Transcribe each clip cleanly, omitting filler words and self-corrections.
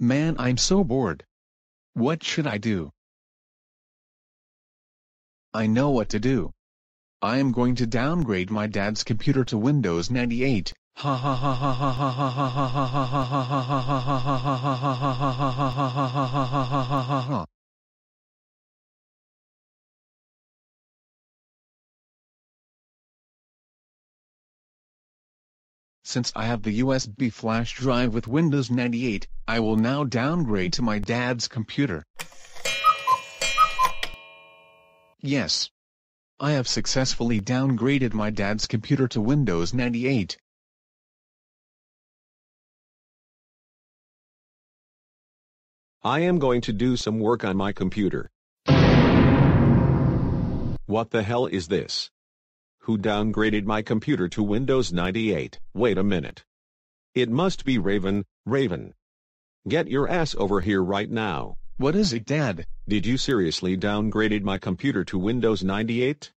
Man, I'm so bored. What should I do? I know what to do. I am going to downgrade my dad's computer to Windows 98. Ha ha ha ha ha ha ha ha ha ha ha ha ha ha ha. Since I have the USB flash drive with Windows 98, I will now downgrade to my dad's computer. Yes. I have successfully downgraded my dad's computer to Windows 98. I am going to do some work on my computer. What the hell is this? Who downgraded my computer to Windows 98? Wait a minute. It must be Raven. Raven, get your ass over here right now. What is it, Dad? Did you seriously downgraded my computer to Windows 98?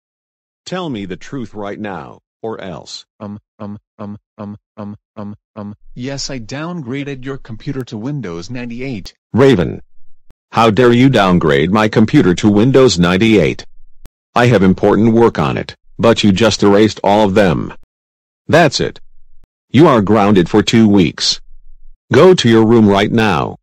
Tell me the truth right now, or else. Yes, I downgraded your computer to Windows 98. Raven, how dare you downgrade my computer to Windows 98? I have important work on it. But you just erased all of them. That's it. You are grounded for 2 weeks. Go to your room right now.